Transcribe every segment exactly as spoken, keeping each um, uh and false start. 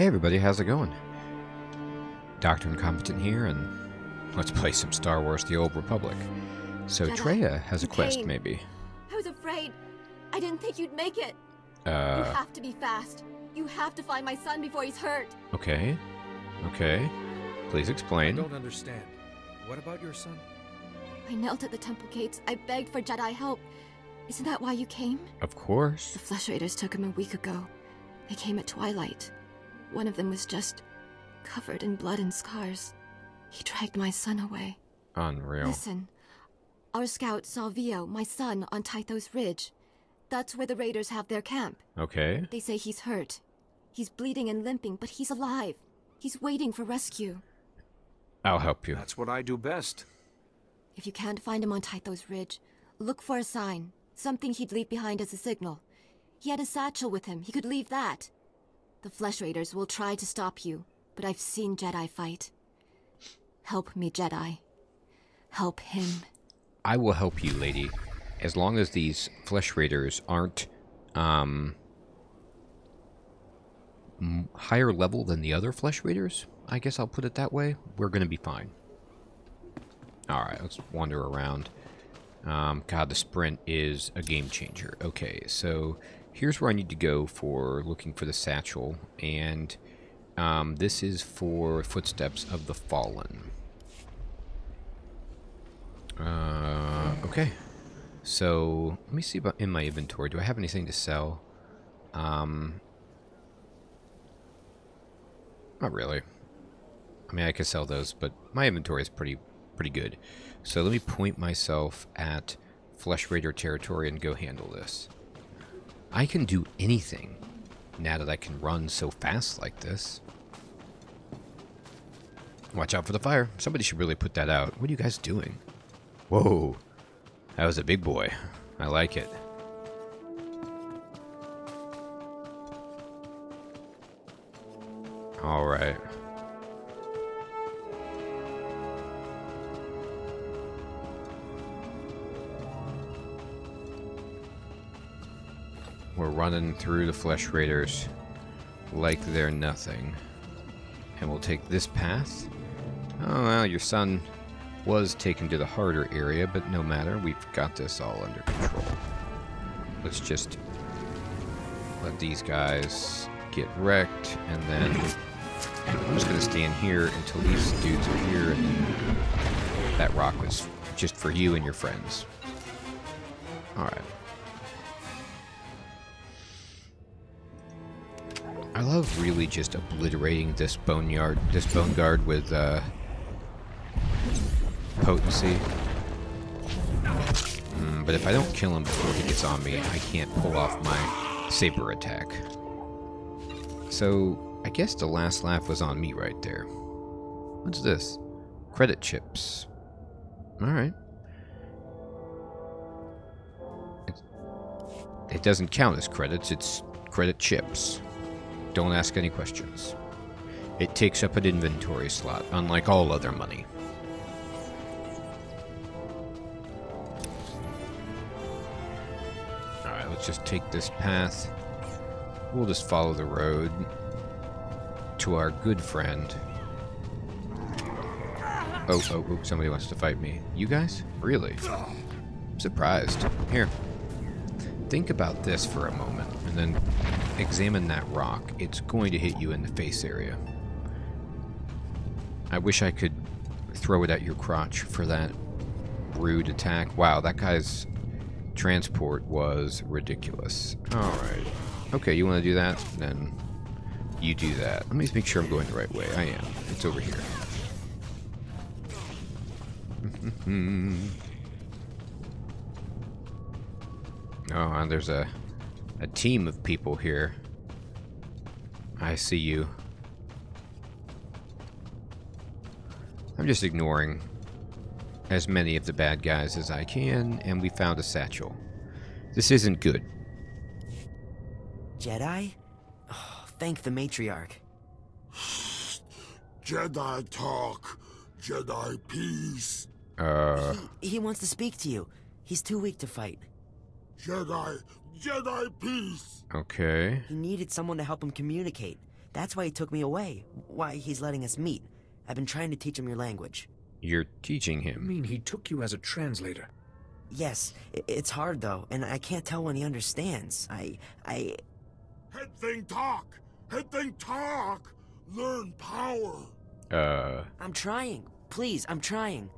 Hey everybody, how's it going? Doctor Incompetent here, and let's play some Star Wars The Old Republic. So Dad, Treya has a quest, came. maybe. I was afraid. I didn't think you'd make it. Uh... You have to be fast. You have to find my son before he's hurt. Okay. Okay. Please explain. I don't understand. What about your son? I knelt at the temple gates. I begged for Jedi help. Isn't that why you came? Of course. The Flesh Raiders took him a week ago. They came at twilight. One of them was just covered in blood and scars. He dragged my son away. Unreal. Listen, our scout saw Vio, my son, on Titho's Ridge. That's where the raiders have their camp. Okay. They say he's hurt. He's bleeding and limping, but he's alive. He's waiting for rescue. I'll help you. That's what I do best. If you can't find him on Titho's Ridge, look for a sign. Something he'd leave behind as a signal. He had a satchel with him. He could leave that. The Flesh Raiders will try to stop you, but I've seen Jedi fight. Help me, Jedi. Help him. I will help you, lady. As long as these Flesh Raiders aren't, um... higher level than the other Flesh Raiders, I guess I'll put it that way, we're gonna be fine. Alright, let's wander around. Um, God, the sprint is a game changer. Okay, so here's where I need to go for looking for the satchel, and um, this is for Footsteps of the Fallen. Uh, okay. So, let me see about in my inventory. Do I have anything to sell? Um, not really. I mean, I could sell those, but my inventory is pretty pretty good. So let me point myself at Flesh Raider territory and go handle this. I can do anything now that I can run so fast like this. Watch out for the fire. Somebody should really put that out. What are you guys doing? Whoa. That was a big boy. I like it. All right. We're running through the Flesh Raiders like they're nothing. And we'll take this path. Oh, well, your son was taken to the harder area, but no matter, we've got this all under control. Let's just let these guys get wrecked, and then I'm just gonna stand here until these dudes are here, and then that rock was just for you and your friends. Alright. I love really just obliterating this boneyard, this bone guard with, uh, potency. Mm, but if I don't kill him before he gets on me, I can't pull off my saber attack. So, I guess the last laugh was on me right there. What's this? Credit chips. Alright. It doesn't count as credits, it's credit chips. Don't ask any questions. It takes up an inventory slot, unlike all other money. Let's just take this path. We'll just follow the road to our good friend. Oh, oh, oh, somebody wants to fight me. You guys? Really? I'm surprised. Here. Think about this for a moment, and then examine that rock. It's going to hit you in the face area. I wish I could throw it at your crotch for that rude attack. Wow, that guy's transport was ridiculous. Alright. Okay, you want to do that? Then you do that. Let me just make sure I'm going the right way. I am. It's over here. Oh, and there's a, a team of people here. I see you. I'm just ignoring as many of the bad guys as I can, and we found a satchel. This isn't good. Jedi? Oh, thank the matriarch. Jedi talk. Jedi peace. Uh... He, he wants to speak to you. He's too weak to fight. Jedi... Jedi peace! Okay. He needed someone to help him communicate. That's why he took me away. Why he's letting us meet. I've been trying to teach him your language. You're teaching him? You mean he took you as a translator? Yes. It's hard, though, and I can't tell when he understands. I... I... Head thing talk! Head thing talk! Learn power! Uh... I'm trying. Please, I'm trying.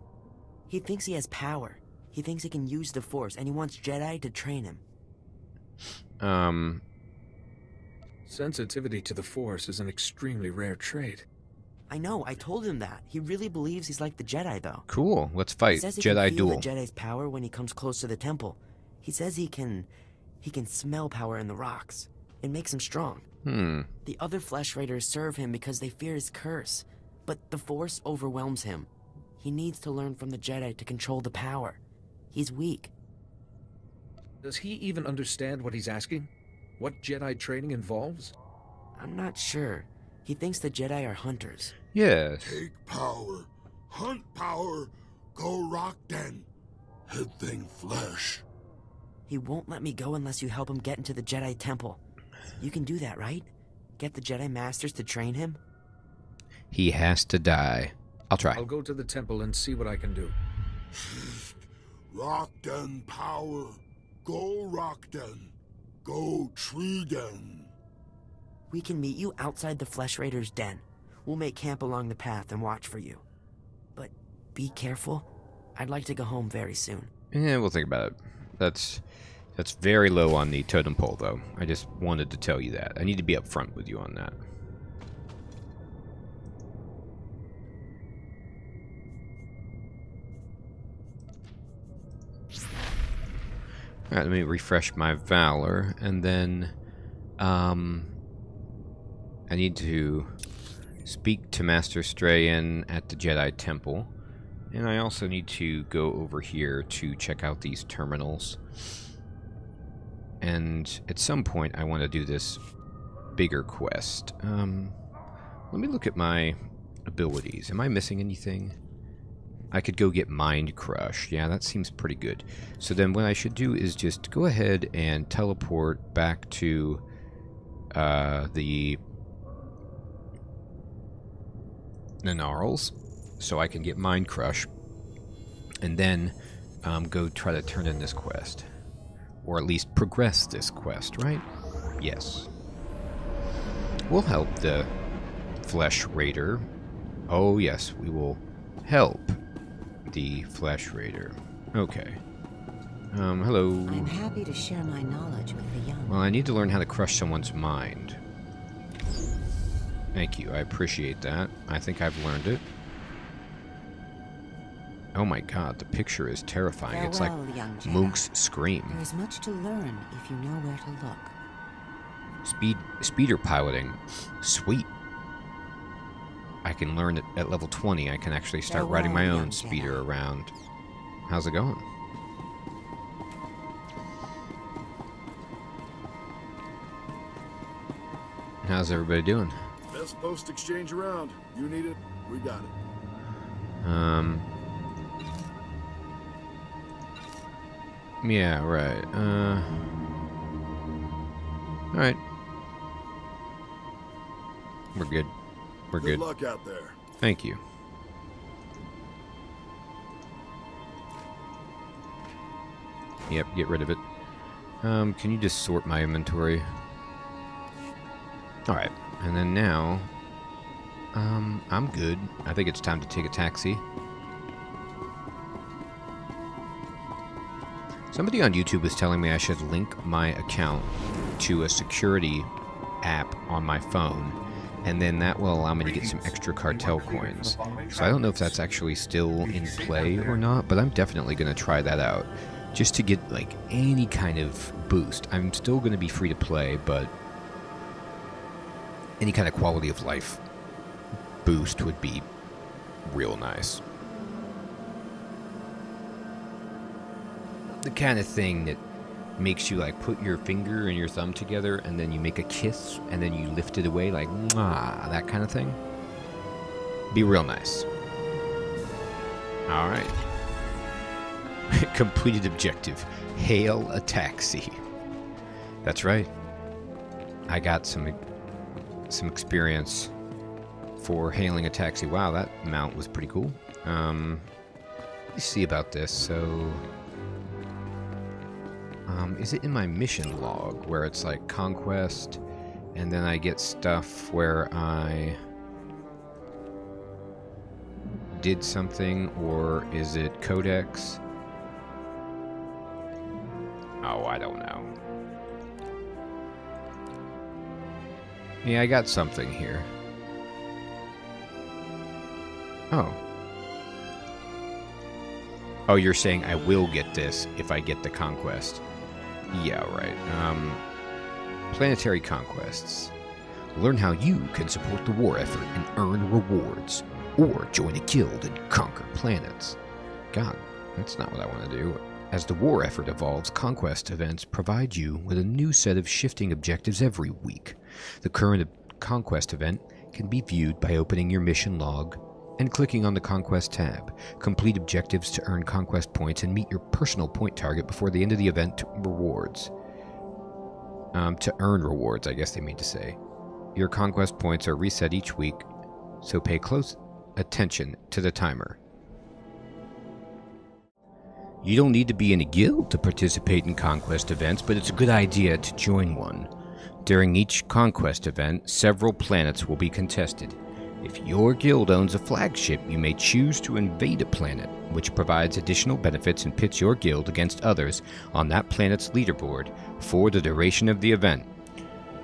He thinks he has power. He thinks he can use the Force, and he wants Jedi to train him. Um... Sensitivity to the Force is an extremely rare trait. I know, I told him that. He really believes he's like the Jedi, though. Cool, let's fight. He says he Jedi can feel duel. The Jedi's power when he comes close to the temple. He says he can... he can smell power in the rocks. It makes him strong. Hmm. The other Flesh Raiders serve him because they fear his curse. But the Force overwhelms him. He needs to learn from the Jedi to control the power. He's weak. Does he even understand what he's asking? What Jedi training involves? I'm not sure. He thinks the Jedi are hunters. Yes. Take power. Hunt power. Go Rockden. Head thing flesh. He won't let me go unless you help him get into the Jedi temple. You can do that, right? Get the Jedi Masters to train him? He has to die. I'll try. I'll go to the temple and see what I can do. Rockden power. Go Rockden. Go Treeden. We can meet you outside the Flesh Raiders' den. We'll make camp along the path and watch for you. But be careful. I'd like to go home very soon. Yeah, we'll think about it. That's that's very low on the totem pole, though. I just wanted to tell you that. I need to be upfront with you on that. All right, let me refresh my valor, and then... Um... I need to speak to Master Strayan at the Jedi Temple, and I also need to go over here to check out these terminals. And at some point, I want to do this bigger quest. Um, let me look at my abilities. Am I missing anything? I could go get Mind Crush. Yeah, that seems pretty good. So then what I should do is just go ahead and teleport back to uh, the... Nanarls, so I can get Mind Crush, and then um, go try to turn in this quest, or at least progress this quest, right? Yes. We'll help the Flesh Raider. Oh yes, we will help the Flesh Raider. Okay. Um, hello. I'm happy to share my knowledge with the young. Well, I need to learn how to crush someone's mind. Thank you, I appreciate that. I think I've learned it. Oh my god, the picture is terrifying. Farewell, it's like Monk's Scream. There is much to learn if you know where to look. Speed, speeder piloting. Sweet. I can learn it at level twenty. I can actually start Farewell, riding my own speeder Jedi. Around. How's it going? How's everybody doing? Best post exchange around. You need it, we got it. Um. Yeah, right. Uh. All right. We're good. We're good. Good luck out there. Thank you. Yep, get rid of it. Um, can you just sort my inventory? All right. And then now, um, I'm good. I think it's time to take a taxi. Somebody on YouTube was telling me I should link my account to a security app on my phone, and then that will allow me to get some extra cartel coins. So I don't know if that's actually still in play or not, but I'm definitely going to try that out just to get, like, any kind of boost. I'm still going to be free to play, but... any kind of quality of life boost would be real nice. The kind of thing that makes you, like, put your finger and your thumb together and then you make a kiss and then you lift it away like, mwah, that kind of thing. Be real nice. All right. Completed objective. Hail a taxi. That's right. I got some... some experience for hailing a taxi. Wow, that mount was pretty cool. Um, let me see about this. So, um, is it in my mission log where it's like conquest, and then I get stuff where I did something, or is it codex? Oh, I don't know. Yeah, I got something here. Oh. Oh, you're saying I will get this if I get the conquest. Yeah, right. Um, planetary conquests. Learn how you can support the war effort and earn rewards. Or join a guild and conquer planets. God, that's not what I want to do. As the war effort evolves, conquest events provide you with a new set of shifting objectives every week. The current conquest event can be viewed by opening your mission log and clicking on the conquest tab. Complete objectives to earn conquest points and meet your personal point target before the end of the event. Rewards. Um, to earn rewards, I guess they mean to say. Your conquest points are reset each week, so pay close attention to the timer. You don't need to be in a guild to participate in conquest events, but it's a good idea to join one. During each conquest event, several planets will be contested. If your guild owns a flagship, you may choose to invade a planet, which provides additional benefits and pits your guild against others on that planet's leaderboard for the duration of the event.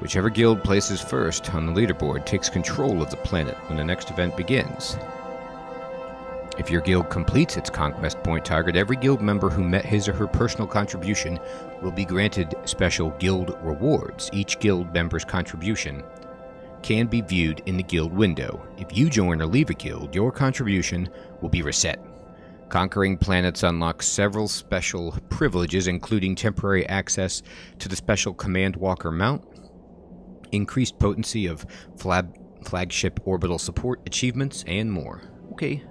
Whichever guild places first on the leaderboard takes control of the planet when the next event begins. If your guild completes its conquest point target, every guild member who met his or her personal contribution will be granted special guild rewards. Each guild member's contribution can be viewed in the guild window. If you join or leave a guild, your contribution will be reset. Conquering planets unlocks several special privileges, including temporary access to the special Command Walker mount, increased potency of flag flagship orbital support achievements, and more. Okay.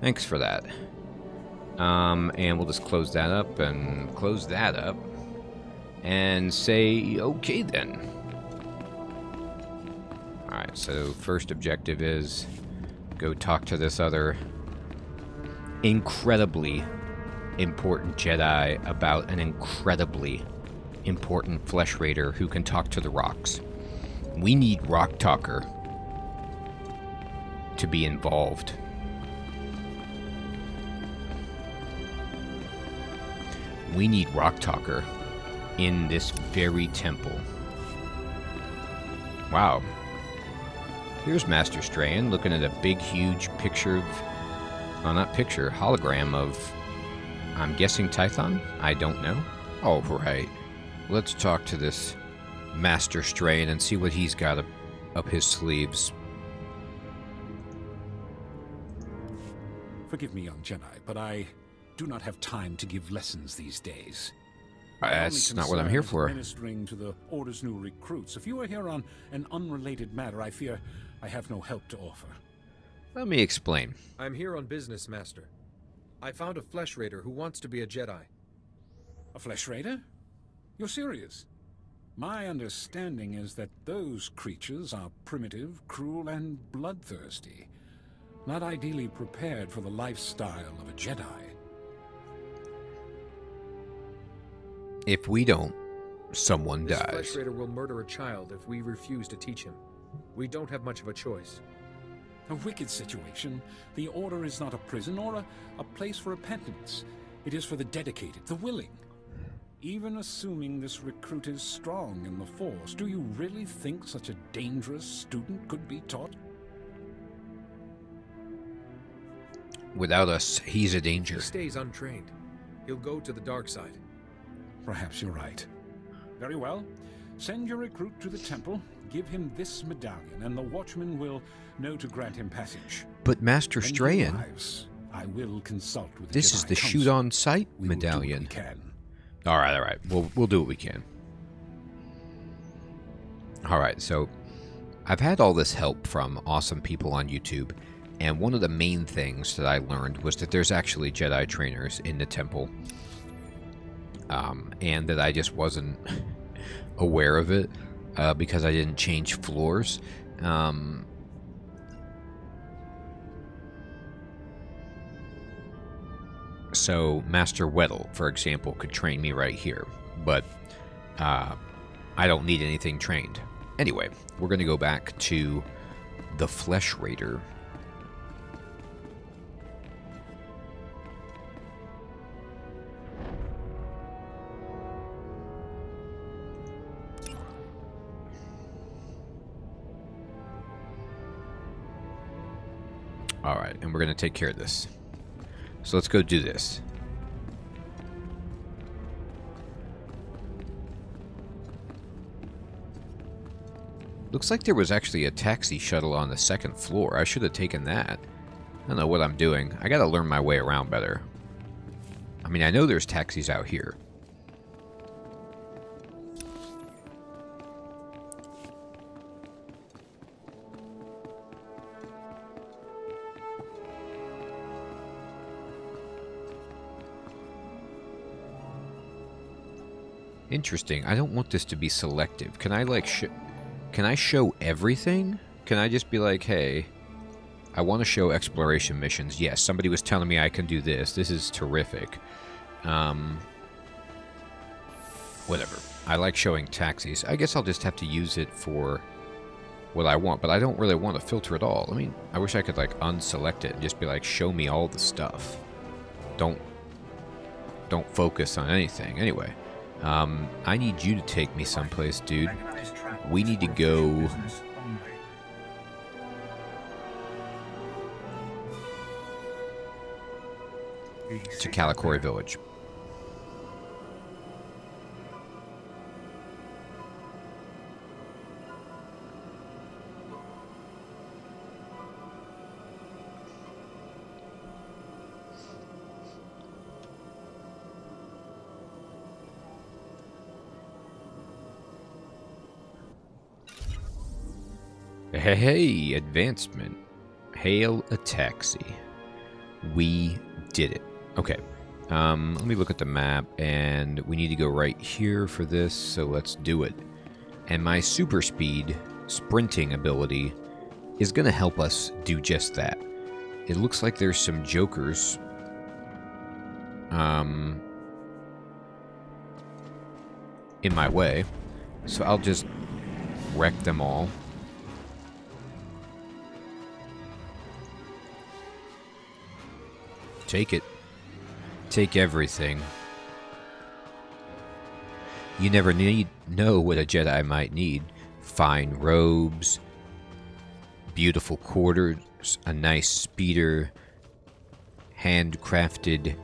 Thanks for that. Um, and we'll just close that up and close that up and say, okay then. Alright, so first objective is go talk to this other incredibly important Jedi about an incredibly important Flesh Raider who can talk to the rocks. We need Rock Talker to be involved. We need Rock Talker in this very temple. Wow. Here's Master Strayan looking at a big, huge picture of... Well, not picture, hologram of... I'm guessing Tython? I don't know. All right. Let's talk to this Master Strayan and see what he's got up, up his sleeves. Forgive me, young Jedi, but I... do not have time to give lessons these days. Uh, that's not what I'm here for. Ministering to the Order's new recruits. If you are here on an unrelated matter, I fear I have no help to offer. Let me explain. I'm here on business, Master. I found a Flesh Raider who wants to be a Jedi. A Flesh Raider? You're serious? My understanding is that those creatures are primitive, cruel, and bloodthirsty. Not ideally prepared for the lifestyle of a Jedi. If we don't, someone dies. This Flesh Raider will murder a child if we refuse to teach him. We don't have much of a choice. A wicked situation. The Order is not a prison or a, a place for repentance. It is for the dedicated, the willing. Even assuming this recruit is strong in the Force, do you really think such a dangerous student could be taught? Without us, he's a danger. He stays untrained. He'll go to the dark side. Perhaps you're right. Very well. Send your recruit to the temple, give him this medallion, and the watchman will know to grant him passage. But Master Strayan, arrives, I will consult with the This Jedi is the shoot on sight medallion. All right, all right. We'll we'll do what we can. All right. So, I've had all this help from awesome people on YouTube, and one of the main things that I learned was that there's actually Jedi trainers in the temple. Um, and that I just wasn't aware of it. uh, because I didn't change floors. Um, so Master Weddle, for example, could train me right here, but uh, I don't need anything trained. Anyway, we're going to go back to the Flesh Raider. All right, and we're going to take care of this. So let's go do this. Looks like there was actually a taxi shuttle on the second floor. I should have taken that. I don't know what I'm doing. I got to learn my way around better. I mean, I know there's taxis out here. Interesting. I don't want this to be selective. Can I, like, sh can I show everything? Can I just be like, hey, I want to show exploration missions. Yes, somebody was telling me I can do this. This is terrific. Um, whatever. I like showing taxis. I guess I'll just have to use it for what I want, but I don't really want to filter at all. I mean, I wish I could, like, unselect it and just be like, show me all the stuff. Don't, don't focus on anything. Anyway. Um, I need you to take me someplace, dude. We need to go... to Kalikori Village. Hey, advancement. Hail a taxi. We did it. Okay. Um, let me look at the map, and we need to go right here for this, so let's do it. And my super speed sprinting ability is going to help us do just that. It looks like there's some jokers. Um, in my way. So I'll just wreck them all. Take it. Take everything. You never need know what a Jedi might need. Fine robes, beautiful quarters, a nice speeder, handcrafted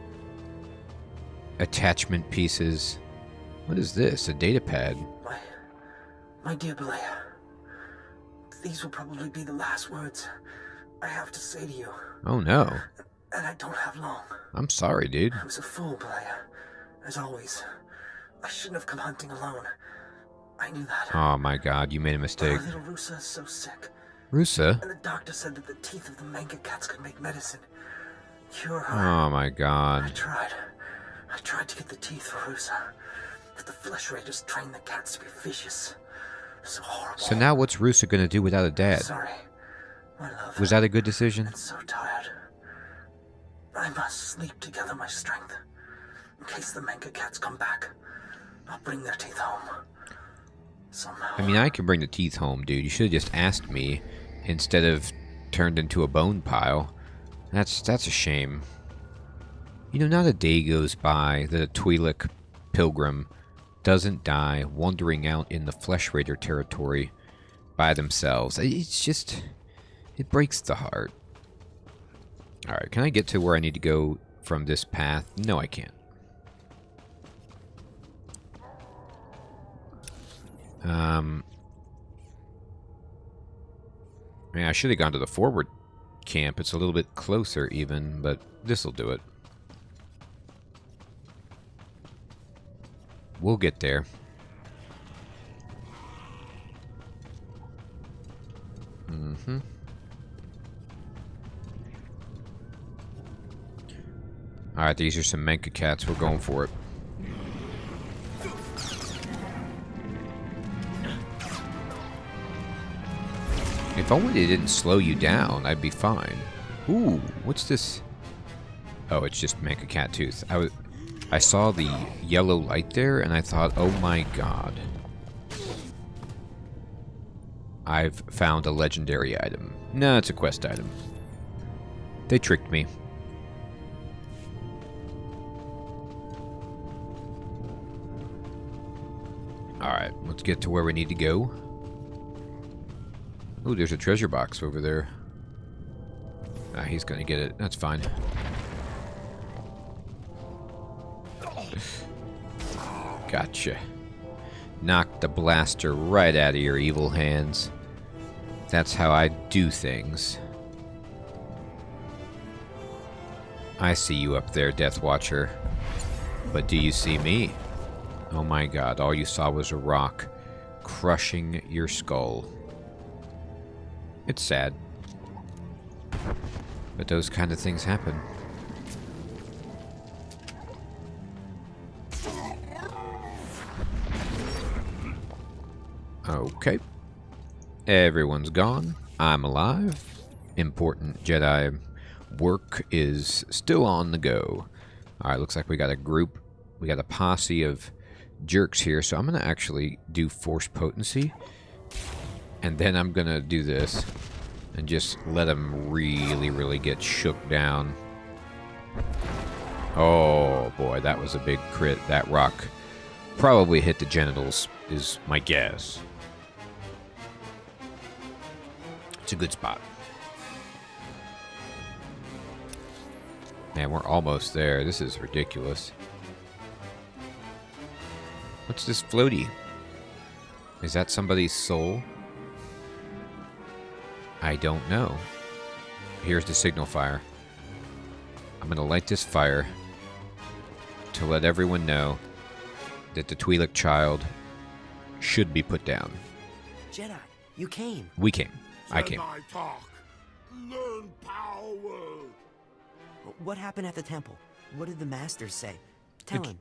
attachment pieces. What is this? A data pad. My, my dear Belia, these will probably be the last words I have to say to you. Oh no. And I don't have long. I'm sorry, dude. I was a fool, Belia. As always. I shouldn't have come hunting alone. I knew that. Oh my god, you made a mistake. Our little Rusa is so sick. Rusa? And the doctor said that the teeth of the Manka cats could make medicine. Cure her. Oh my god. I tried. I tried to get the teeth for Rusa. But the Flesh Raiders trained the cats to be vicious. So horrible. So now what's Rusa gonna do without a dad? Sorry. My love. Was that a good decision? I'm so tired. I must sleep to gather my strength. In case the Manka cats come back, I'll bring their teeth home. Somehow. I mean, I can bring the teeth home, dude. You should have just asked me instead of turned into a bone pile. That's that's a shame. You know, not a day goes by that a Twi'lek pilgrim doesn't die wandering out in the Flesh Raider territory by themselves. It's just... it breaks the heart. Alright, can I get to where I need to go from this path? No, I can't. Um, man, I should have gone to the forward camp. It's a little bit closer even, but this'll do it. We'll get there. Mm-hmm. Alright, these are some Manka cats. We're going for it. If only it didn't slow you down, I'd be fine. Ooh, what's this? Oh, it's just Manka cat tooth. I was, I saw the yellow light there, and I thought, oh my god. I've found a legendary item. No, it's a quest item. They tricked me. Alright, let's get to where we need to go. Ooh, there's a treasure box over there. Ah, he's gonna get it. That's fine. Gotcha. Knock the blaster right out of your evil hands. That's how I do things. I see you up there, Death Watcher. But do you see me? Oh my god, all you saw was a rock crushing your skull. It's sad. But those kind of things happen. Okay. Everyone's gone. I'm alive. Important Jedi work is still on the go. Alright, looks like we got a group. We got a posse of jerks here, so I'm going to actually do force potency. And then I'm going to do this. And just let them really, really get shook down. Oh, boy. That was a big crit. That rock probably hit the genitals, is my guess. It's a good spot. Man, we're almost there. This is ridiculous. What's this floaty? Is that somebody's soul? I don't know. Here's the signal fire. I'm gonna light this fire to let everyone know that the Twi'lek child should be put down. Jedi, you came. We came. Jedi I came. Talk. Learn power. What happened at the temple? What did the masters say? Tell him.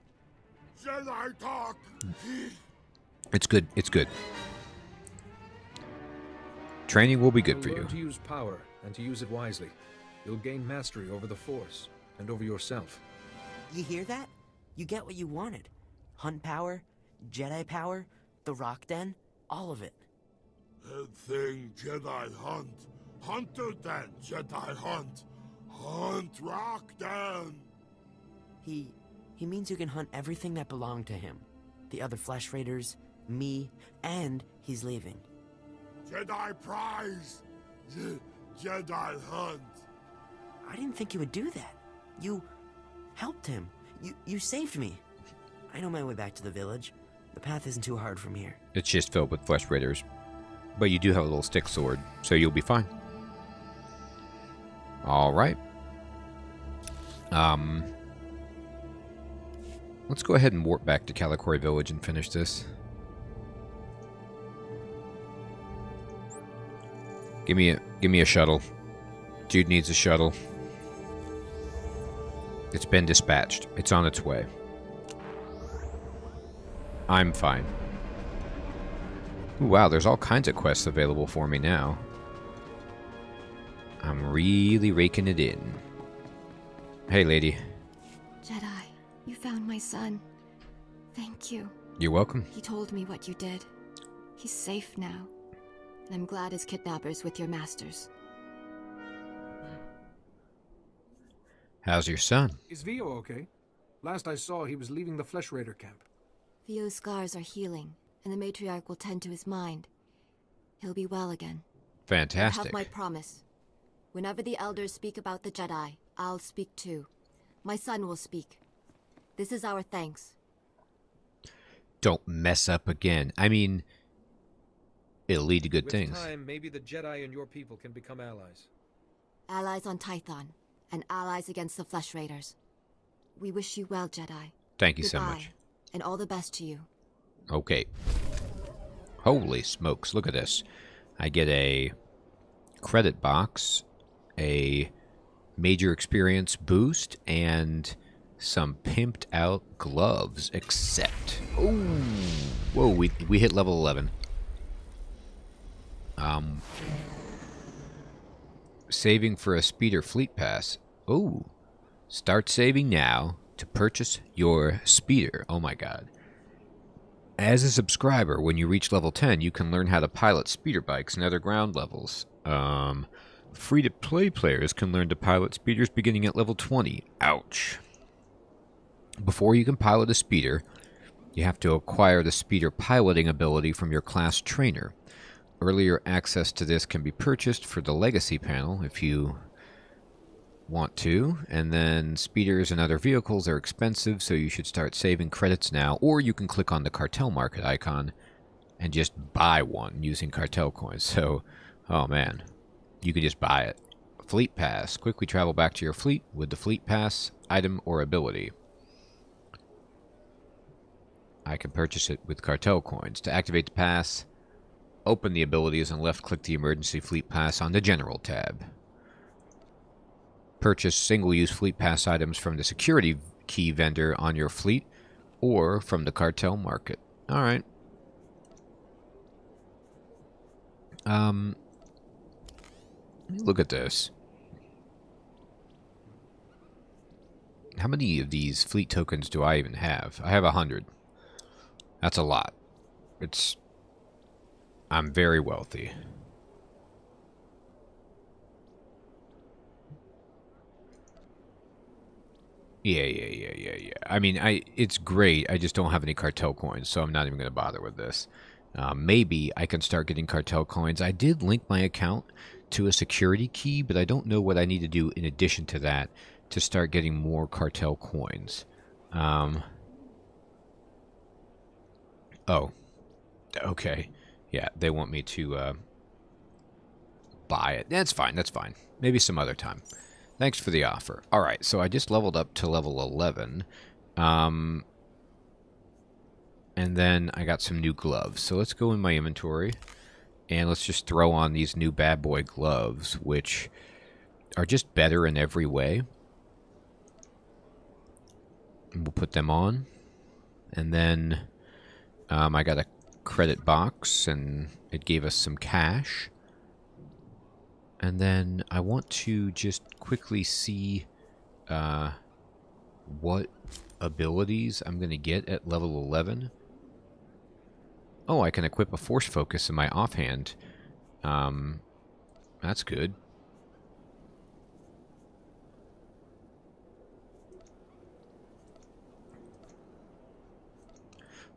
Jedi talk. It's good. It's good. Training will be good for you. To use power and to use it wisely, you'll gain mastery over the Force and over yourself. You hear that? You get what you wanted. Hunt power, Jedi power, the Rockden, all of it. Head thing Jedi hunt, hunter den Jedi hunt, hunt Rockden. He, he means you can hunt everything that belonged to him. The other Flesh Raiders, me, and he's leaving. Jedi prize, Je Jedi hunt. I didn't think you would do that. You helped him. You, you saved me. I know my way back to the village. The path isn't too hard from here. It's just filled with Flesh Raiders. But you do have a little stick sword, so you'll be fine. Alright. Um, let's go ahead and warp back to Kalikori Village and finish this. Give me a, give me a shuttle. Dude needs a shuttle. It's been dispatched. It's on its way. I'm fine. Ooh, wow, there's all kinds of quests available for me now. I'm really raking it in. Hey, lady. Jedi, you found my son. Thank you. You're welcome. He told me what you did. He's safe now. And I'm glad his kidnapper's with your masters. How's your son? Is Vio okay? Last I saw, he was leaving the Flesh Raider camp. Vio's scars are healing, and the matriarch will tend to his mind. He'll be well again. Fantastic. I have my promise. Whenever the elders speak about the Jedi, I'll speak too. My son will speak. This is our thanks. Don't mess up again. I mean, it'll lead to good With things. Time, maybe the Jedi and your people can become allies. Allies on Tython, and allies against the Flesh Raiders. We wish you well, Jedi. Thank you Goodbye. so much. And all the best to you. Okay. Holy smokes, look at this. I get a credit box, a major experience boost, and some pimped out gloves, except... Ooh! Whoa, we, we hit level eleven. Um... saving for a speeder fleet pass. Oh, start saving now to purchase your speeder. Oh my god. As a subscriber, when you reach level ten, you can learn how to pilot speeder bikes and other ground levels. Um, free-to-play players can learn to pilot speeders beginning at level twenty. Ouch. Before you can pilot a speeder, you have to acquire the speeder piloting ability from your class trainer. Earlier access to this can be purchased for the Legacy panel if you want to. And then speeders and other vehicles are expensive, so you should start saving credits now. Or you can click on the Cartel Market icon and just buy one using Cartel Coins. So, oh man, you can just buy it. Fleet Pass. Quickly travel back to your fleet with the Fleet Pass, item, or ability. I can purchase it with Cartel Coins. To activate the pass, open the abilities and left-click the Emergency Fleet Pass on the General tab. Purchase single-use Fleet Pass items from the security key vendor on your fleet or from the Cartel Market. All right. Um, let me look at this. How many of these fleet tokens do I even have? I have a hundred. That's a lot. It's... I'm very wealthy. Yeah, yeah, yeah, yeah, yeah. I mean, I it's great. I just don't have any cartel coins, so I'm not even going to bother with this. Uh, maybe I can start getting cartel coins. I did link my account to a security key, but I don't know what I need to do in addition to that to start getting more cartel coins. Um... Oh, okay. Yeah, they want me to uh, buy it. That's fine, that's fine. Maybe some other time. Thanks for the offer. All right, so I just leveled up to level eleven. Um, and then I got some new gloves. So let's go in my inventory, and let's just throw on these new bad boy gloves, which are just better in every way. And we'll put them on, and then... Um, I got a credit box, and it gave us some cash. And then I want to just quickly see uh, what abilities I'm going to get at level eleven. Oh, I can equip a force focus in my offhand. Um, that's good.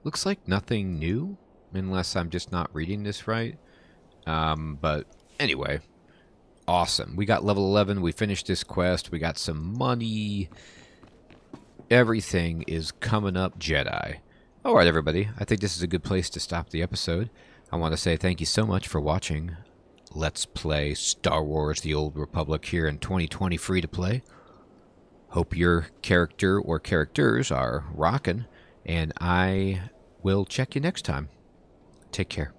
Looks like nothing new, unless I'm just not reading this right. Um, but anyway, awesome. We got level eleven, we finished this quest, we got some money. Everything is coming up Jedi. All right, everybody, I think this is a good place to stop the episode. I want to say thank you so much for watching Let's Play Star Wars The Old Republic here in twenty twenty free to play. Hope your character or characters are rocking. And I will check you next time. Take care.